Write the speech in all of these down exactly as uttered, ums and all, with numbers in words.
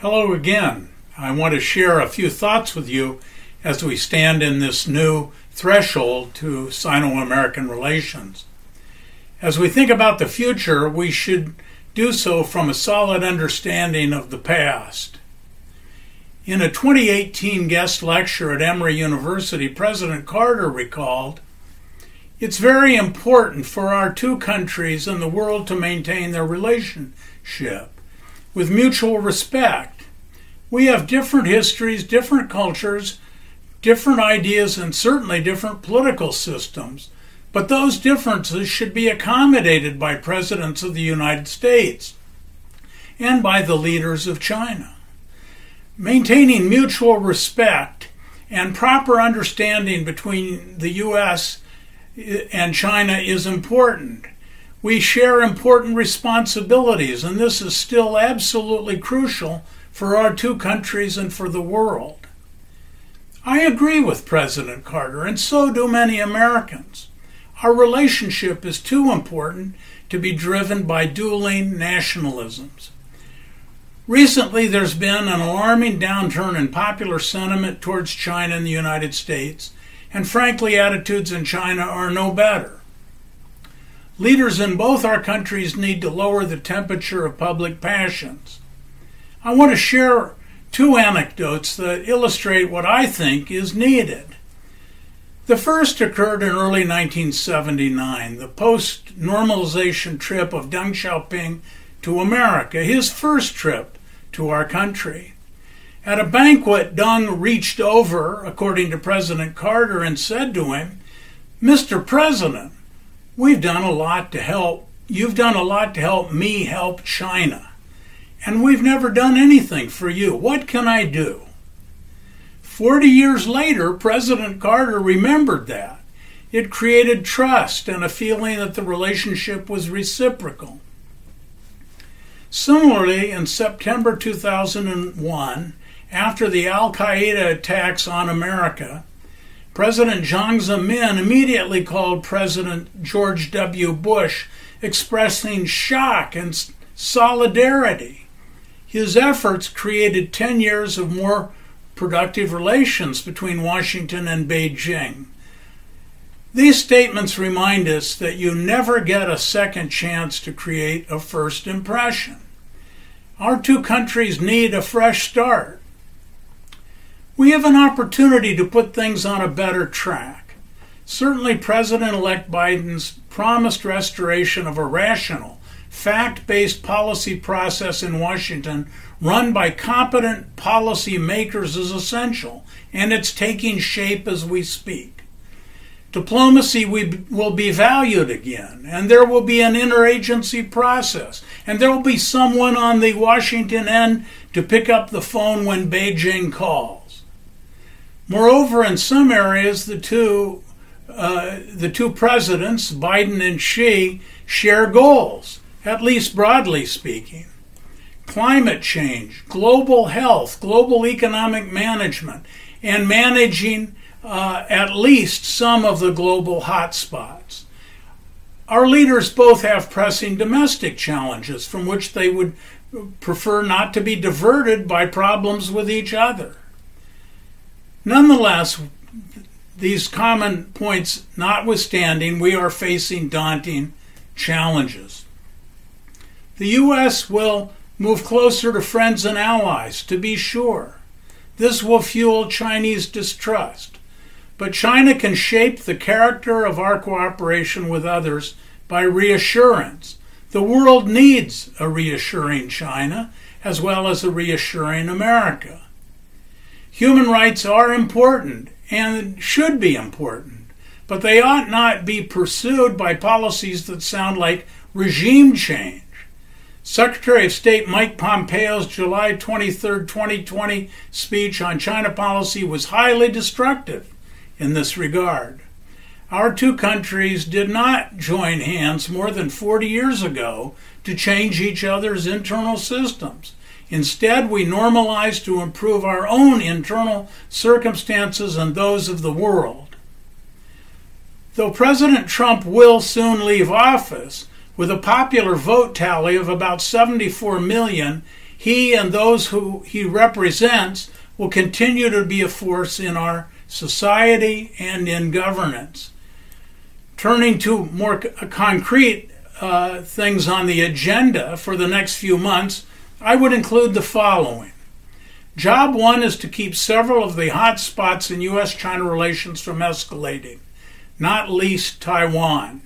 Hello again. I want to share a few thoughts with you as we stand in this new threshold to Sino-American relations. As we think about the future, we should do so from a solid understanding of the past. In a twenty eighteen guest lecture at Emory University, President Carter recalled, "It's very important for our two countries and the world to maintain their relationship with mutual respect. We have different histories, different cultures, different ideas, and certainly different political systems, but those differences should be accommodated by presidents of the United States and by the leaders of China. Maintaining mutual respect and proper understanding between the U S and China is important. We share important responsibilities, and this is still absolutely crucial for our two countries and for the world." I agree with President Carter, and so do many Americans. Our relationship is too important to be driven by dueling nationalisms. Recently, there's been an alarming downturn in popular sentiment towards China and the United States, and frankly, attitudes in China are no better. Leaders in both our countries need to lower the temperature of public passions. I want to share two anecdotes that illustrate what I think is needed. The first occurred in early nineteen seventy-nine, the post-normalization trip of Deng Xiaoping to America, his first trip to our country. At a banquet, Deng reached over, according to President Carter, and said to him, "Mister President, we've done a lot to help. You've done a lot to help me help China, and we've never done anything for you. What can I do?" Forty years later, President Carter remembered that. It created trust and a feeling that the relationship was reciprocal. Similarly, in September two thousand one, after the Al Qaeda attacks on America, President Jiang Zemin immediately called President George W. Bush, expressing shock and solidarity. His efforts created ten years of more productive relations between Washington and Beijing. These statements remind us that you never get a second chance to create a first impression. Our two countries need a fresh start. We have an opportunity to put things on a better track. Certainly, President-elect Biden's promised restoration of a rational, fact-based policy process in Washington run by competent policy makers is essential, and it's taking shape as we speak. Diplomacy will be valued again, and there will be an interagency process, and there will be someone on the Washington end to pick up the phone when Beijing calls. Moreover, in some areas, the two, uh, the two presidents, Biden and Xi, share goals, at least broadly speaking. Climate change, global health, global economic management, and managing uh, at least some of the global hotspots. Our leaders both have pressing domestic challenges from which they would prefer not to be diverted by problems with each other. Nonetheless, these common points notwithstanding, we are facing daunting challenges. The U S will move closer to friends and allies, to be sure. This will fuel Chinese distrust. But China can shape the character of our cooperation with others by reassurance. The world needs a reassuring China as well as a reassuring America. Human rights are important and should be important, but they ought not be pursued by policies that sound like regime change. Secretary of State Mike Pompeo's July twenty-third, twenty twenty speech on China policy was highly destructive in this regard. Our two countries did not join hands more than forty years ago to change each other's internal systems. Instead, we normalized to improve our own internal circumstances and those of the world. Though President Trump will soon leave office, with a popular vote tally of about seventy-four million, he and those who he represents will continue to be a force in our society and in governance. Turning to more concrete uh, things on the agenda for the next few months, I would include the following. Job one is to keep several of the hot spots in U S China relations from escalating, not least Taiwan.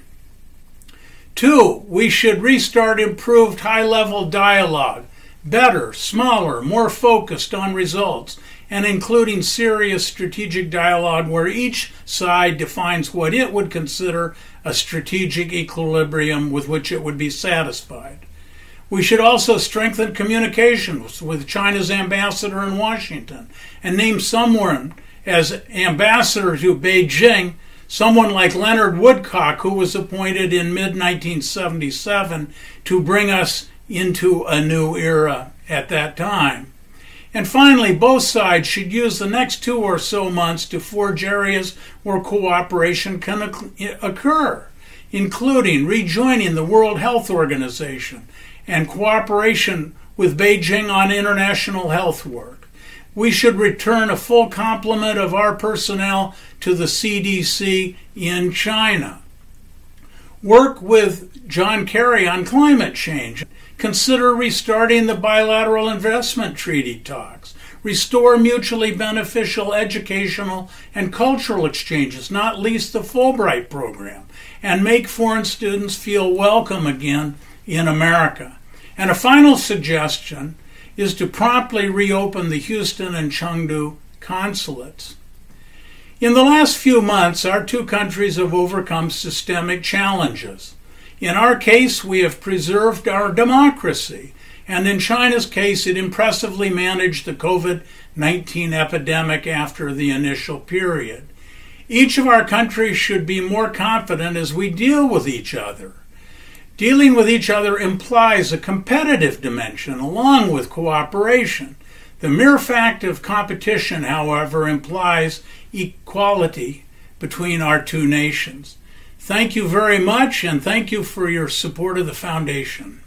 Two, we should restart improved high-level dialogue, better, smaller, more focused on results, and including serious strategic dialogue where each side defines what it would consider a strategic equilibrium with which it would be satisfied. We should also strengthen communications with China's ambassador in Washington and name someone as ambassador to Beijing, someone like Leonard Woodcock, who was appointed in mid nineteen seventy-seven to bring us into a new era at that time. And finally, both sides should use the next two or so months to forge areas where cooperation can occur, including rejoining the World Health Organization and cooperation with Beijing on international health work. We should return a full complement of our personnel to the C D C in China. Work with John Kerry on climate change. Consider restarting the bilateral investment treaty talks. Restore mutually beneficial educational and cultural exchanges, not least the Fulbright program, and make foreign students feel welcome again in America. And a final suggestion is to promptly reopen the Houston and Chengdu consulates. In the last few months, our two countries have overcome systemic challenges. In our case, we have preserved our democracy, and in China's case, it impressively managed the COVID nineteen epidemic after the initial period. Each of our countries should be more confident as we deal with each other. Dealing with each other implies a competitive dimension along with cooperation. The mere fact of competition, however, implies equality between our two nations. Thank you very much, and thank you for your support of the Foundation.